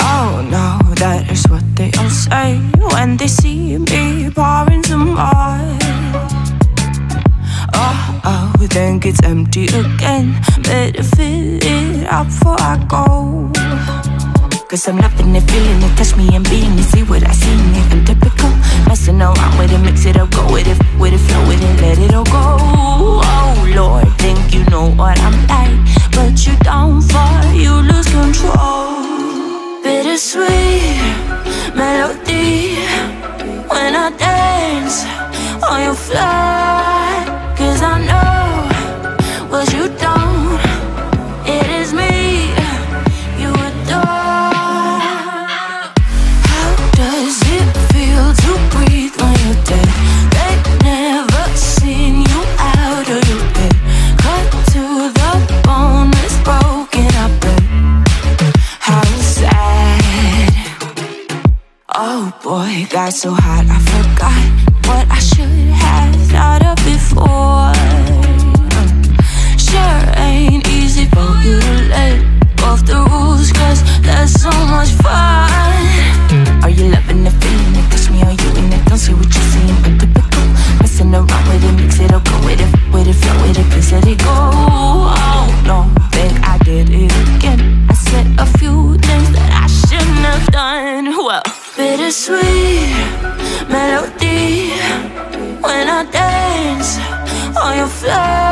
Oh no, that is what they all say when they see me pouring some wine. Oh, oh, think it's empty again, better fill it up before I go. Cause I'm loving it, feeling it, touch me and being it, see what I see in it. I'm typical, messing around with it, mix it up, go with it, flow with it, let it all go. Oh Lord, think you know what I'm like, but you don't fall, you lose control. Bittersweet melody, when I dance on your fly. Cause I know what you don't, it is me. Oh boy, got so hot I forgot what I should have thought of before. Sure ain't easy for you to let off the rules, cause that's so much fun. Are you loving the feeling it? Touch me, are you in it? Don't see what you're seeing, but typical. Messing around with it, mix it up, go with it, flow with it, please let it go. Oh, don't think I did it again. I said a few things that I shouldn't have done. Well, bittersweet melody, when I dance on your floor.